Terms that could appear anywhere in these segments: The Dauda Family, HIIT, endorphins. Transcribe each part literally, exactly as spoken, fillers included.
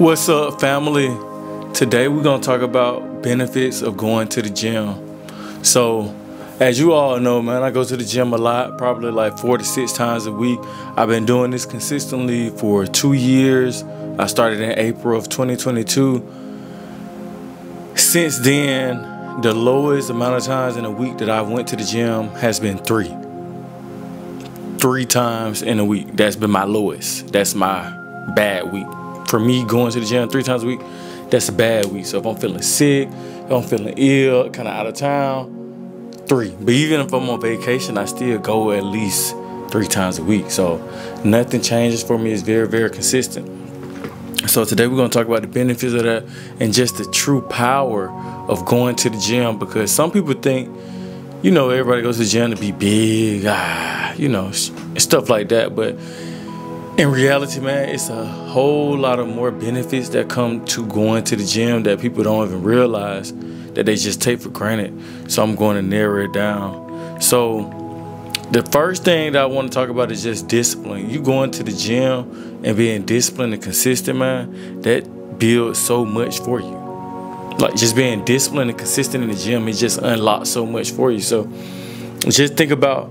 What's up, family? Today we're gonna talk about benefits of going to the gym. So as you all know, man, I go to the gym a lot, probably like four to six times a week. I've been doing this consistently for two years. I started in April of twenty twenty-two. Since then, the lowest amount of times in a week that I went to the gym has been three. Three times in a week. That's been my lowest. That's my bad week. For me, going to the gym three times a week, that's a bad week. So if I'm feeling sick, if I'm feeling ill, kind of out of town, three. But even if I'm on vacation, I still go at least three times a week. So nothing changes for me. It's very, very consistent. So today we're going to talk about the benefits of that and just the true power of going to the gym, because some people think, you know, everybody goes to the gym to be big, ah, you know, stuff like that. But in reality, man, it's a whole lot of more benefits that come to going to the gym that people don't even realize, that they just take for granted. So I'm going to narrow it down. So the first thing that I want to talk about is just discipline. You going to the gym and being disciplined and consistent, man, that builds so much for you. Like, just being disciplined and consistent in the gym, it just unlocks so much for you. So just think about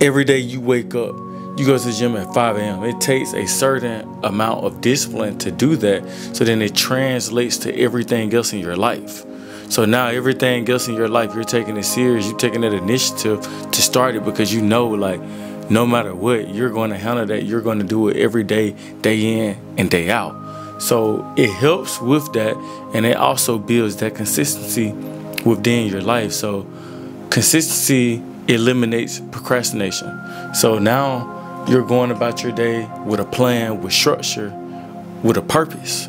every day you wake up. You go to the gym at five A M It takes a certain amount of discipline to do that. So then it translates to everything else in your life. So now everything else in your life, you're taking it serious. You're taking that initiative to start it, because you know, like, no matter what, you're going to handle that. You're going to do it every day, day in and day out. So it helps with that. And it also builds that consistency within your life. So consistency eliminates procrastination. So now you're going about your day with a plan, with structure, with a purpose.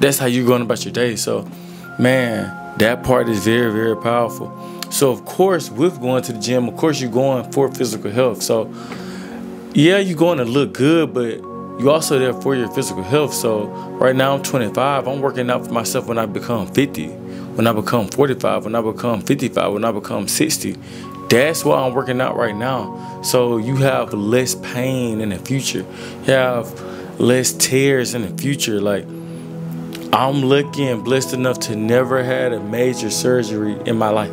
That's how you're going about your day. So, man, that part is very, very powerful. So, of course, with going to the gym, of course, you're going for physical health. So, yeah, you're going to look good, but you're also there for your physical health. So, right now I'm twenty-five. I'm working out for myself when I become fifty, when I become forty-five, when I become fifty-five, when I become sixty. That's why I'm working out right now. So you have less pain in the future. You have less tears in the future. Like, I'm lucky and blessed enough to never had a major surgery in my life.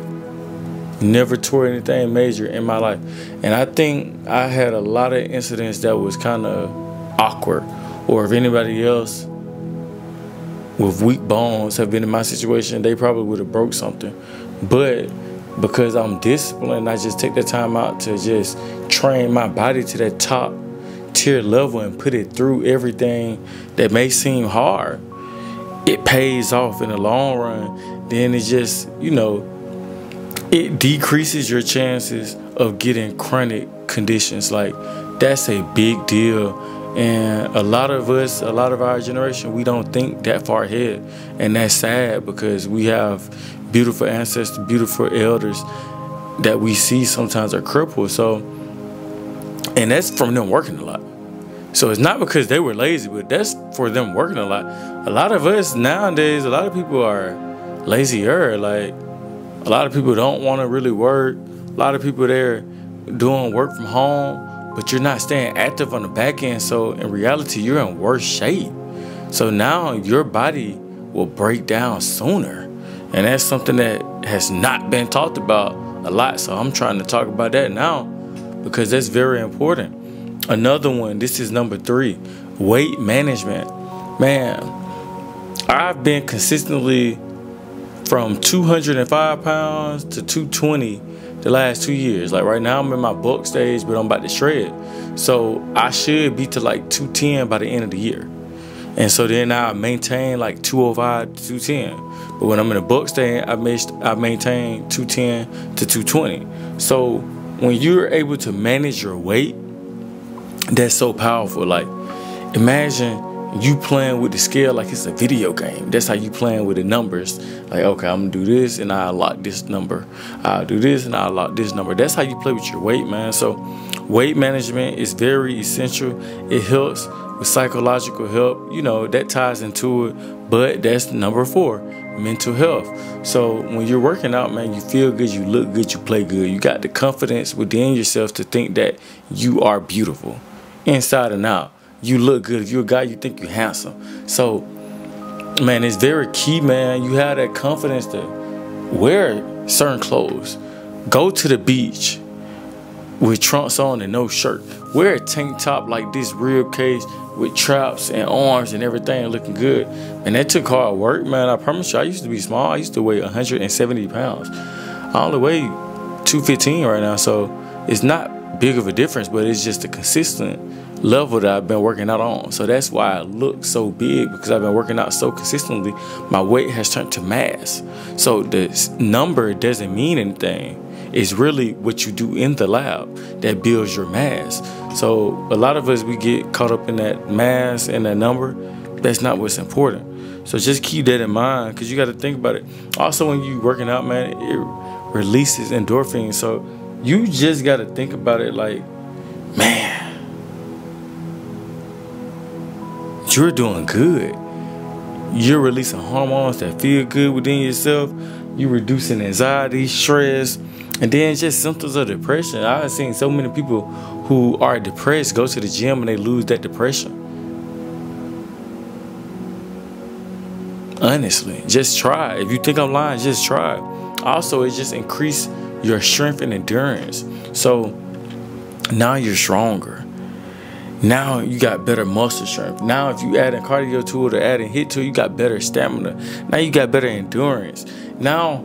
Never tore anything major in my life. And I think I had a lot of incidents that was kind of awkward. Or if anybody else with weak bones have been in my situation, they probably would have broke something. But because I'm disciplined, I just take the time out to just train my body to that top tier level and put it through everything that may seem hard. It pays off in the long run. Then it just, you know, it decreases your chances of getting chronic conditions. Like, that's a big deal. And a lot of us, a lot of our generation, we don't think that far ahead. And that's sad, because we have beautiful ancestors, beautiful elders that we see sometimes are crippled. So, and that's from them working a lot. So it's not because they were lazy, but that's for them working a lot. A lot of us nowadays, a lot of people are lazier. Like, a lot of people don't want to really work. A lot of people, they're doing work from home, but you're not staying active on the back end. So in reality, you're in worse shape. So now your body will break down sooner. And that's something that has not been talked about a lot. So I'm trying to talk about that now, because that's very important. Another one, this is number three, weight management. Man, I've been consistently from two hundred five pounds to two twenty the last two years. Like, right now I'm in my bulk stage, but I'm about to shred. So I should be to like two ten by the end of the year. And so then I maintain like two oh five to two ten. But when I'm in a bulk stand, I, missed, I maintain two ten to two twenty. So when you're able to manage your weight, that's so powerful. Like, imagine you playing with the scale like it's a video game. That's how you playing with the numbers. Like, okay, I'm going to do this and I lock this number. I'll do this and I lock this number. That's how you play with your weight, man. So weight management is very essential. It helps with psychological help, you know, that ties into it. But that's number four, mental health. So when you're working out, man, you feel good, you look good, you play good. You got the confidence within yourself to think that you are beautiful inside and out. you look good. If you're a guy, you think you're handsome. So, man, it's very key, man. You have that confidence to wear certain clothes. Go to the beach with trunks on and no shirt. Wear a tank top like this rib cage with traps and arms and everything looking good. And that took hard work, man. I promise you, I used to be small. I used to weigh one hundred seventy pounds. I only weigh two fifteen right now, so it's not big of a difference, but it's just a consistent level that I've been working out on. So that's why I look so big, because I've been working out so consistently. My weight has turned to mass. So the number doesn't mean anything. It's really what you do in the lab that builds your mass. So a lot of us, we get caught up in that mass and that number. That's not what's important. So just keep that in mind, because you got to think about it. Also, when you working out, man, it releases endorphins. So you just got to think about it like, man, you're doing good. You're releasing hormones that feel good within yourself. You're reducing anxiety, stress, and then just symptoms of depression. I've seen so many people who are depressed go to the gym and they lose that depression. Honestly, just try. If you think I'm lying, just try. Also, it just increases your strength and endurance. So now you're stronger. Now you got better muscle strength. Now if you add in cardio to it or add in HIIT to it, you got better stamina. Now you got better endurance. Now,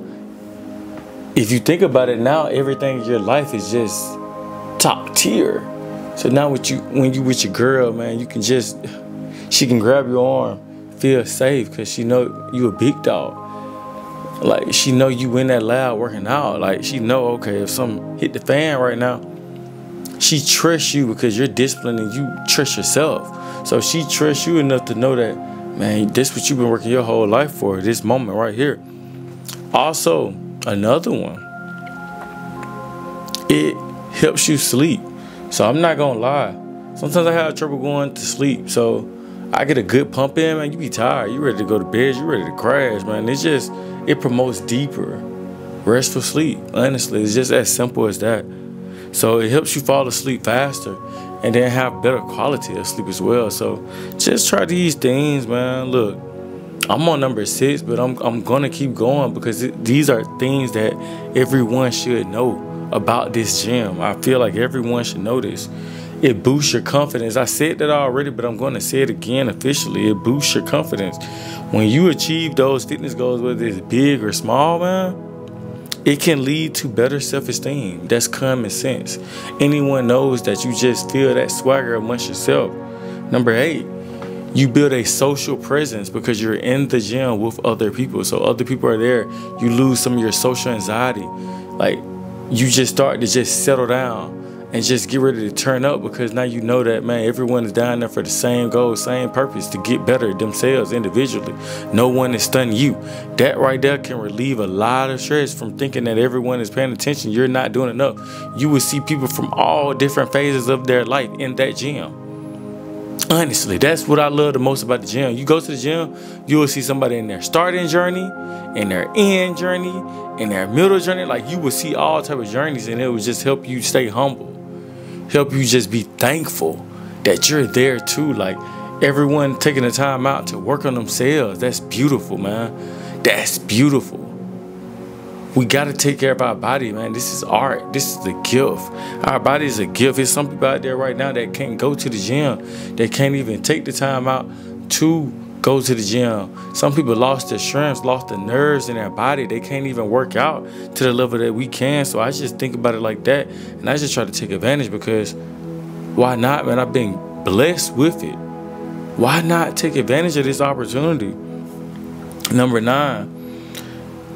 if you think about it, now everything in your life is just top tier. So now with you, when you with your girl, man, you can just, she can grab your arm, feel safe, because she know you a big dog. Like, she know you in that lab working out. Like, she know, okay, if something hit the fan right now, she trusts you because you're disciplined and you trust yourself. So she trusts you enough to know that, man, this is what you've been working your whole life for, this moment right here. Also, another one, it helps you sleep. So I'm not gonna lie, sometimes I have trouble going to sleep. So I get a good pump in, man, you be tired, you ready to go to bed, you ready to crash, man. It's just, it promotes deeper restful sleep. Honestly, it's just as simple as that. So it helps you fall asleep faster and then have better quality of sleep as well. So just try these things, man. Look, I'm on number six, but I'm, I'm going to keep going, because it, these are things that everyone should know about this gym. I feel like everyone should know this. It boosts your confidence. I said that already, but I'm going to say it again officially. It boosts your confidence. When you achieve those fitness goals, whether it's big or small, man, it can lead to better self-esteem. That's common sense. Anyone knows that you just feel that swagger amongst yourself. Number eight, you build a social presence because you're in the gym with other people. So other people are there. You lose some of your social anxiety. Like, you just start to just settle down and just get ready to turn up, because now you know that, man, everyone is down there for the same goal, same purpose, to get better themselves individually. No one is stunning you. That right there can relieve a lot of stress from thinking that everyone is paying attention. You're not doing enough. You will see people from all different phases of their life in that gym. Honestly, that's what I love the most about the gym. You go to the gym, you will see somebody in their starting journey, in their end journey, in their middle journey. Like, you will see all type of journeys, and it will just help you stay humble. Help you just be thankful that you're there too. Like, everyone taking the time out to work on themselves. That's beautiful, man. That's beautiful. We got to take care of our body, man. This is art. This is a gift. Our body is a gift. There's some people out there right now that can't go to the gym. They can't even take the time out to go to the gym. Some people lost their strength, lost the nerves in their body. They can't even work out to the level that we can. So I just think about it like that. And I just try to take advantage, because why not, man? I've been blessed with it. Why not take advantage of this opportunity? Number nine.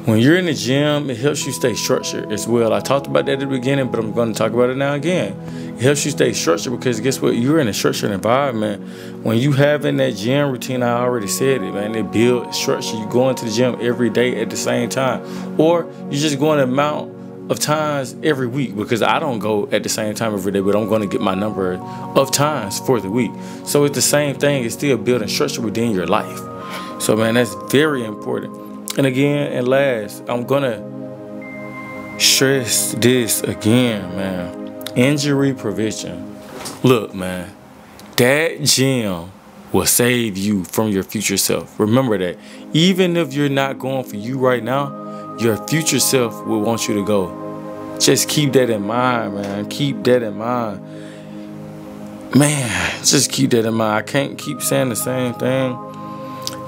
When you're in the gym, it helps you stay structured as well. I talked about that at the beginning, but I'm going to talk about it now again. It helps you stay structured because guess what? You're in a structured environment. When you have in that gym routine, I already said it, man. It builds structure. You go into the gym every day at the same time. Or you're just going to amount of times every week, because I don't go at the same time every day, but I'm going to get my number of times for the week. So it's the same thing. It's still building structure within your life. So, man, that's very important. And again, and last, I'm gonna stress this again, man. Injury prevention. Look, man, That gem will save you from your future self. Remember that. Even if you're not going for you right now, your future self will want you to go. Just keep that in mind, man. Keep that in mind. Man, just keep that in mind. I can't keep saying the same thing.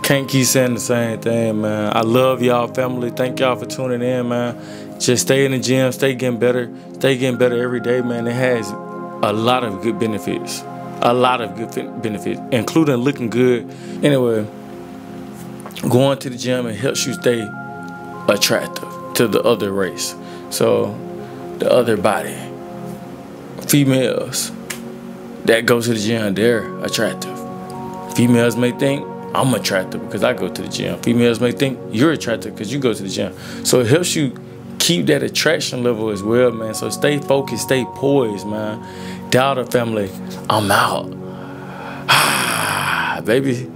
Can't keep saying the same thing, man. I love y'all, family. Thank y'all for tuning in, man. Just stay in the gym. Stay getting better. Stay getting better every day, man. It has a lot of good benefits. A lot of good benefits, including looking good. Anyway, going to the gym, it helps you stay attractive to the other race. So, the other body. Females that go to the gym, they're attractive. Females may think, I'm attractive because I go to the gym. Females may think you're attractive because you go to the gym. So it helps you keep that attraction level as well, man. So stay focused, stay poised, man. Dauda family, I'm out. Baby.